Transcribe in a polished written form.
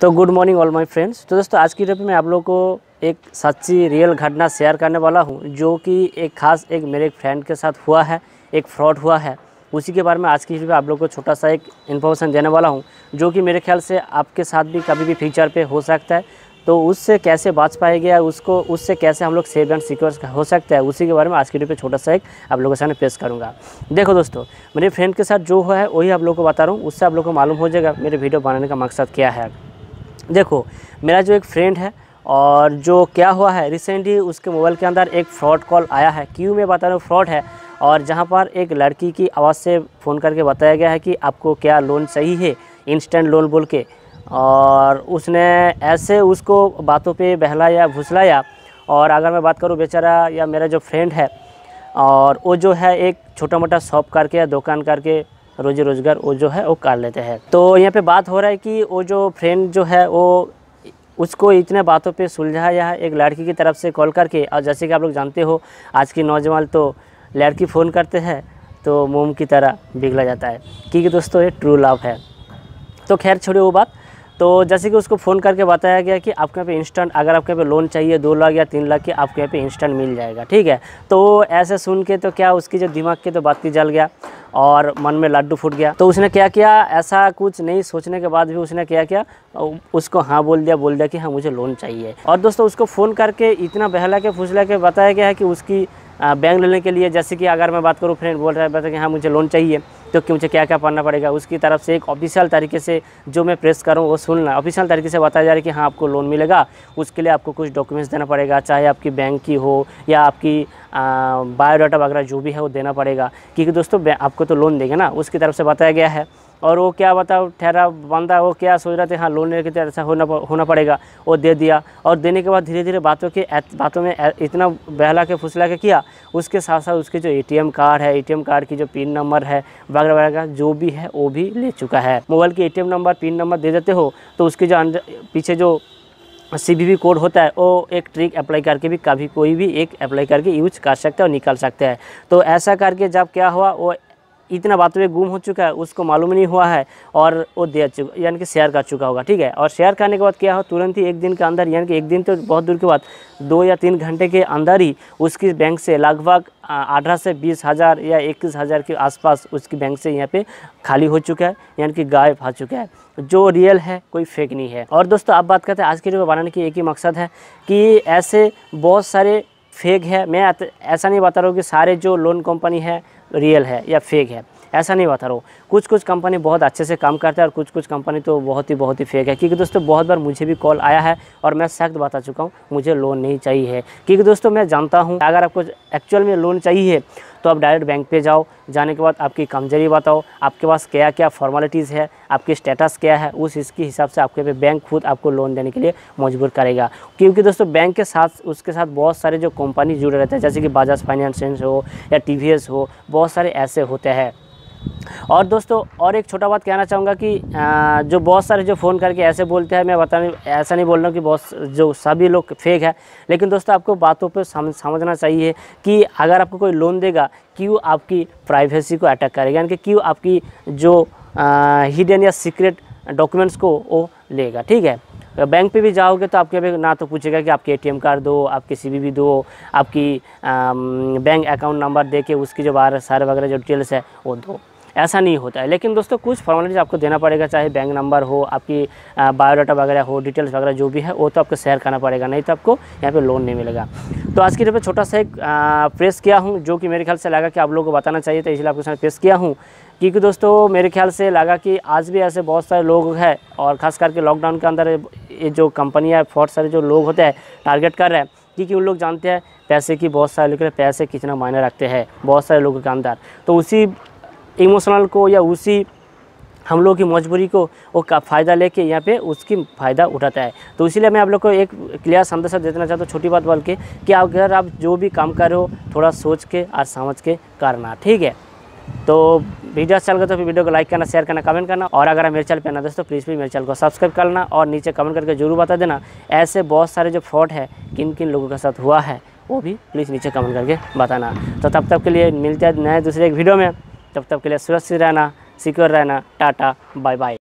तो good morning all my friends. तो दोस्तों आज की वीडियो में आप लोगों को एक सच्ची रियल घटना शेयर करने वाला हूं, जो कि एक खास एक मेरे एक फ्रेंड के साथ हुआ है, एक फ्रॉड हुआ है। उसी के बारे में आज की वीडियो में आप लोगों को छोटा सा एक इन्फॉर्मेशन देने वाला हूँ, जो कि मेरे ख्याल से आपके साथ भी कभी भी फ्यूचर पर हो सकता है। तो उससे कैसे बच पाएगी या उसको उससे कैसे हम लोग सेफ एंड सिक्योर हो सकता है, उसी के बारे में आज की वीडियो पे छोटा सा एक आप लोगों के सामने पेश करूंगा। देखो दोस्तों, मेरे फ्रेंड के साथ जो हुआ है वही आप लोगों को बता रहा हूँ, उससे आप लोगों को मालूम हो जाएगा मेरे वीडियो बनाने का मकसद क्या है। देखो, मेरा जो एक फ्रेंड है और जो क्या हुआ है, रिसेंटली उसके मोबाइल के अंदर एक फ्रॉड कॉल आया है। क्यों मैं बता रहा हूँ फ्रॉड है, और जहाँ पर एक लड़की की आवाज़ से फ़ोन करके बताया गया है कि आपको क्या लोन चाहिए, इंस्टेंट लोन बोल के। और उसने ऐसे उसको बातों पे बहलाया भुसलाया। और अगर मैं बात करूँ बेचारा या मेरा जो फ्रेंड है, और वो जो है एक छोटा मोटा शॉप करके दुकान करके रोजी रोज़गार वो जो है वो कर लेते हैं। तो यहाँ पे बात हो रहा है कि वो जो फ्रेंड जो है वो उसको इतने बातों पे सुलझाया है एक लड़की की तरफ से कॉल करके। और जैसे कि आप लोग जानते हो आज की नौजवान तो लड़की फ़ोन करते हैं तो मोम की तरह बिगला जाता है, क्योंकि दोस्तों ये ट्रू लव है। तो खैर छोड़िए वो बात। तो जैसे कि उसको फ़ोन करके बताया गया कि आपके यहाँ पे इंस्टेंट, अगर आपके यहाँ पे लोन चाहिए 2 लाख या 3 लाख के, आपके यहाँ पे इंस्टेंट मिल जाएगा, ठीक है। तो ऐसे सुन के तो क्या उसकी जो दिमाग के तो बत्ती जल गया और मन में लड्डू फूट गया। तो उसने क्या किया, ऐसा कुछ नहीं सोचने के बाद भी उसने क्या किया, उसको हाँ बोल दिया कि हाँ मुझे लोन चाहिए। और दोस्तों उसको फ़ोन करके इतना बहला के फुसला के बताया गया है कि उसकी बैंक लेने के लिए, जैसे कि अगर मैं बात करूँ फ्रेंड बोल रहा है बता कि हाँ मुझे लोन चाहिए, तो कि मुझे क्या क्या पढ़ना पड़ेगा उसकी तरफ से एक ऑफिशियल तरीके से, जो मैं प्रेस करूँ वो सुनना। ऑफिशियल तरीके से बताया जा रहा है कि हाँ आपको लोन मिलेगा, उसके लिए आपको कुछ डॉक्यूमेंट्स देना पड़ेगा, चाहे आपकी बैंक की हो या आपकी बायोडाटा वगैरह जो भी है वो देना पड़ेगा, क्योंकि दोस्तों आपको तो लोन देंगे ना, उसकी तरफ से बताया गया है। और वो क्या बताओ ठहरा बंदा, वो क्या सोच रहा था हाँ लोन लेके तो ऐसा होना पड़ेगा, वो दे दिया। और देने के बाद धीरे धीरे बातों में इतना बहला के फुसला के किया, उसके साथ साथ उसके जो ATM कार्ड है, ATM कार्ड की जो पिन नंबर है वगैरह वगैरह जो भी है वो भी ले चुका है। मोबाइल की ATM नंबर पिन नंबर दे देते हो तो उसके जो पीछे जो CVV कोड होता है वो एक ट्रिक अप्लाई करके भी कभी कोई भी एक अप्लाई करके यूज कर सकता है और निकाल सकते हैं। तो ऐसा करके जब क्या हुआ, वो इतना बातों में गुम हो चुका है, उसको मालूम नहीं हुआ है, और वो दे चुका यानी कि शेयर कर चुका होगा, ठीक है। और शेयर करने के बाद क्या हो, तुरंत ही एक दिन के अंदर यानी कि एक दिन तो बहुत दूर के बाद 2 या 3 घंटे के अंदर ही उसकी बैंक से लगभग 18 से 20 हज़ार या 21 हज़ार के आसपास उसकी बैंक से यहाँ पे खाली हो चुका है, यानी कि गायब हो चुका है, जो रियल है, कोई फेक नहीं है। और दोस्तों आप बात करते हैं आज की वीडियो बनाने की एक ही मकसद है कि ऐसे बहुत सारे फेक है। मैं ऐसा नहीं बता रहा हूँ कि सारे जो लोन कंपनी है रियल है या फेक है, ऐसा नहीं बता रहा हूँ। कुछ कुछ कंपनी बहुत अच्छे से काम करता है और कुछ कुछ कंपनी तो बहुत ही फेक है, क्योंकि दोस्तों बहुत बार मुझे भी कॉल आया है और मैं सख्त बता चुका हूँ मुझे लोन नहीं चाहिए, क्योंकि दोस्तों मैं जानता हूँ अगर आपको एक्चुअल में लोन चाहिए तो आप डायरेक्ट बैंक पे जाओ, जाने के बाद आपकी कमजोरी बताओ, आपके पास क्या क्या फॉर्मेलिटीज़ है, आपकी स्टेटस क्या है, इसके हिसाब से आपके पे बैंक खुद आपको लोन देने के लिए मजबूर करेगा। क्योंकि दोस्तों बैंक के साथ उसके साथ बहुत सारे जो कंपनी जुड़े रहते हैं, जैसे कि बजाज फाइनेंस हो या TVS हो, बहुत सारे ऐसे होते हैं। और दोस्तों और एक छोटा बात कहना चाहूँगा कि जो बहुत सारे जो फ़ोन करके ऐसे बोलते हैं, मैं बता ऐसा नहीं बोल रहा हूँ कि बहुत जो सभी लोग फेक है, लेकिन दोस्तों आपको बातों पर समझना चाहिए कि अगर आपको कोई लोन देगा क्यों आपकी प्राइवेसी को अटैक करेगा, यानी कि क्यों आपकी जो हिडन या सीक्रेट डॉक्यूमेंट्स को वो लेगा, ठीक है। बैंक पे भी जाओगे तो आपके पे ना तो पूछेगा कि आपके ATM कार्ड दो, आपके CVV दो, आपकी बैंक अकाउंट नंबर दे के उसकी जो बार सारे वगैरह जो डिटेल्स है वो दो, ऐसा नहीं होता है। लेकिन दोस्तों कुछ फॉर्मेलिटीज़ आपको देना पड़ेगा, चाहे बैंक नंबर हो, आपकी बायोडाटा वगैरह हो, डिटेल्स वगैरह जो भी है वो तो आपको शेयर करना पड़ेगा, नहीं तो आपको यहाँ पे लोन नहीं मिलेगा। तो आज की डेट पे छोटा सा एक प्रेस किया हूँ, जो कि मेरे ख्याल से लगा कि आप लोगों को बताना चाहिए, तो इसलिए आपके साथ प्रेस किया हूँ। क्योंकि दोस्तों मेरे ख्याल से लगा कि आज भी ऐसे बहुत सारे लोग हैं, और ख़ास करके लॉकडाउन के अंदर ये जो कंपनियाँ बहुत सारे जो लोग होते हैं टारगेट कर रहे हैं, क्योंकि उन लोग जानते हैं पैसे की, बहुत सारे लोग पैसे कितना मायने रखते हैं बहुत सारे लोगों के अंदर। तो उसी इमोशनल को या उसी हम लोगों की मजबूरी को वो का फ़ायदा लेके यहाँ पे उसकी फ़ायदा उठाता है। तो इसीलिए मैं आप लोग को एक क्लियर संदेश देना चाहता हूँ, छोटी बात बोल के कि अगर आप जो भी काम कर रहे हो थोड़ा सोच के और समझ के करना, ठीक है। तो वीडियो अच्छा लगा तो फिर वीडियो को लाइक करना, शेयर करना, कमेंट करना। और अगर मेरे चैनल पर ना दोस्तों प्लीज़ भी मेरे चैनल को सब्सक्राइब करना, और नीचे कमेंट करके जरूर बता देना ऐसे बहुत सारे जो फ्रॉड है किन किन लोगों के साथ हुआ है, वो भी प्लीज़ नीचे कमेंट करके बताना। तो तब तक के लिए मिलते हैं नए दूसरे एक वीडियो में, तब तक के लिए सुरक्षित रहना, सिक्योर रहना, टाटा बाय बाय।